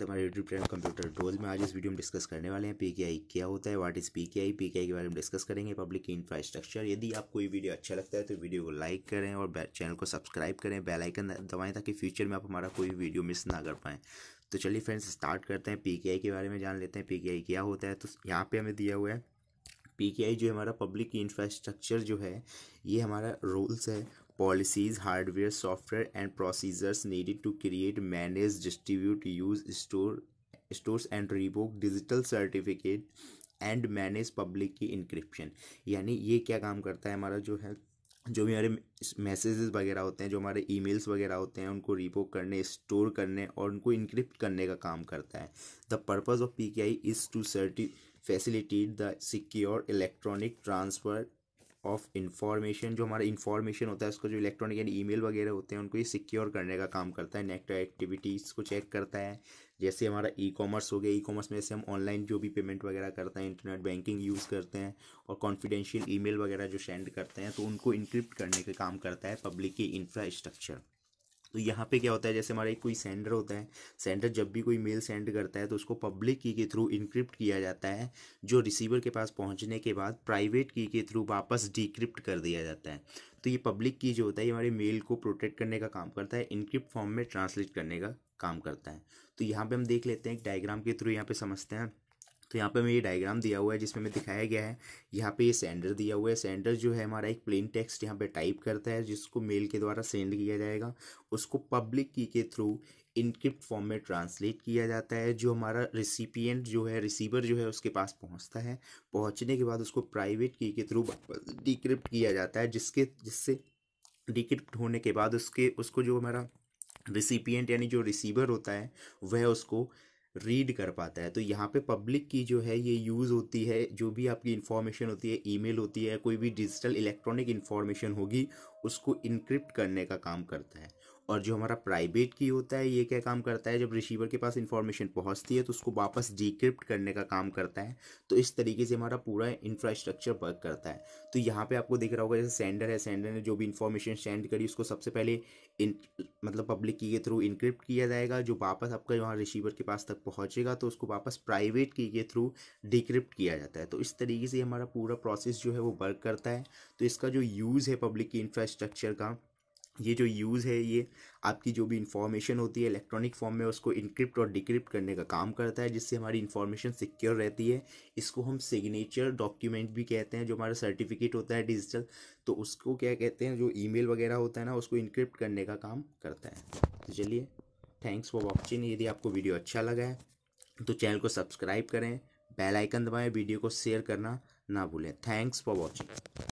स्वागत है हमारे YouTube चैनल कंप्यूटर डोज में। आज इस वीडियो में डिस्कस करने वाले हैं PKI क्या होता है, व्हाट इज PKI। PKI के बारे में डिस्कस करेंगे, पब्लिक की इंफ्रास्ट्रक्चर। यदि आपको ये वीडियो अच्छा लगता है तो वीडियो को लाइक करें और चैनल को सब्सक्राइब करें, बेल आइकन दबाएं ताकि फ्यूचर में आप हमारा कोई वीडियो मिस ना कर पाएँ। तो चलिए फ्रेंड्स स्टार्ट करते हैं, PKI के बारे में जान लेते हैं PKI क्या होता है। तो यहाँ पर हमें दिया हुआ है PKI जो हमारा पब्लिक इंफ्रास्ट्रक्चर जो है ये हमारा रूल्स है, policies, hardware, software and procedures needed to create, manage, distribute, use, stores and revoke digital certificate and manage public key encryption. यानी ये क्या काम करता है, हमारा जो है जो भी हमारे मैसेजेस वगैरह होते हैं, जो हमारे ईमेल्स वगैरह होते हैं, उनको रिपोर्ट करने, स्टोर करने और उनको इनक्रिप्ट करने का काम करता है। The purpose of PKI is to facilitate the secure electronic transfer of information. जो हमारा इन्फॉर्मेशन होता है उसको, जो इलेक्ट्रॉनिक यानी ईमेल वगैरह होते हैं, उनको ये सिक्योर करने का काम करता है। नेट एक्टिविटीज़ को चेक करता है, जैसे हमारा ई कॉमर्स हो गया, ई कॉमर्स में जैसे हम ऑनलाइन जो भी पेमेंट वगैरह करते हैं, इंटरनेट बैंकिंग यूज़ करते हैं और कॉन्फिडेंशियल ईमेल वगैरह जो सेंड करते हैं, तो उनको इनक्रिप्ट करने का काम करता है पब्लिक की इंफ्रास्ट्रक्चर। तो यहाँ पे क्या होता है, जैसे हमारा कोई सेंडर होता है, सेंडर जब भी कोई मेल सेंड करता है तो उसको पब्लिक की के थ्रू इनक्रिप्ट किया जाता है, जो रिसीवर के पास पहुँचने के बाद प्राइवेट की के थ्रू वापस डिक्रिप्ट कर दिया जाता है। तो ये पब्लिक की जो होता है ये हमारे मेल को प्रोटेक्ट करने का काम करता है, इनक्रिप्ट फॉर्म में ट्रांसलेट करने का काम करता है। तो यहाँ पर हम देख लेते हैं एक डायग्राम के थ्रू, यहाँ पर समझते हैं। तो यहाँ पे हमें ये डायग्राम दिया हुआ है जिसमें हमें दिखाया गया है, यहाँ पे ये सेंडर दिया हुआ है। सेंडर जो है हमारा एक प्लेन टेक्स्ट यहाँ पे टाइप करता है जिसको मेल के द्वारा सेंड किया जाएगा, उसको पब्लिक की के थ्रू इनक्रिप्ट फॉर्म में ट्रांसलेट किया जाता है, जो हमारा रिसिपिएंट जो है, रिसीवर जो है, उसके पास पहुँचता है। पहुँचने के बाद उसको प्राइवेट की के थ्रू डिक्रिप्ट किया जाता है, जिससे डिक्रिप्ट होने के बाद उसको जो हमारा रिसिपिएंट यानी जो रिसीवर होता है वह उसको रीड कर पाता है। तो यहाँ पे पब्लिक की जो है ये यूज़ होती है, जो भी आपकी इन्फॉर्मेशन होती है, ईमेल होती है, कोई भी डिजिटल इलेक्ट्रॉनिक इन्फॉर्मेशन होगी, उसको इनक्रिप्ट करने का काम करता है। और जो हमारा प्राइवेट की होता है ये क्या काम करता है, जब रिसीवर के पास इन्फॉर्मेशन पहुंचती है तो उसको वापस डिक्रिप्ट करने का काम करता है। तो इस तरीके से हमारा पूरा इंफ्रास्ट्रक्चर वर्क करता है। तो यहाँ पे आपको दिख रहा होगा, जैसे सेंडर है, सेंडर ने जो भी इन्फॉर्मेशन सेंड करी उसको सबसे पहले पब्लिक की के थ्रू इनक्रिप्ट किया जाएगा, जो वापस आपका यहाँ रिसीवर के पास तक पहुँचेगा तो उसको वापस प्राइवेट की के थ्रू डिक्रिप्ट किया जाता है। तो इस तरीके से हमारा पूरा प्रोसेस जो है वो वर्क करता है। तो इसका जो यूज़ है पब्लिक की इंफ्रास्ट्रक्चर का, ये जो यूज़ है ये आपकी जो भी इन्फॉर्मेशन होती है इलेक्ट्रॉनिक फॉर्म में उसको इनक्रिप्ट और डिक्रिप्ट करने का काम करता है, जिससे हमारी इन्फॉर्मेशन सिक्योर रहती है। इसको हम सिग्नेचर डॉक्यूमेंट भी कहते हैं, जो हमारा सर्टिफिकेट होता है डिजिटल, तो उसको क्या कहते हैं, जो ईमेल वगैरह होता है ना, उसको इनक्रिप्ट करने का काम करता है। तो चलिए, थैंक्स फॉर वॉचिंग। यदि आपको वीडियो अच्छा लगा है तो चैनल को सब्सक्राइब करें, बेल आइकन दबाएँ, वीडियो को शेयर करना ना भूलें। Thanks for watching.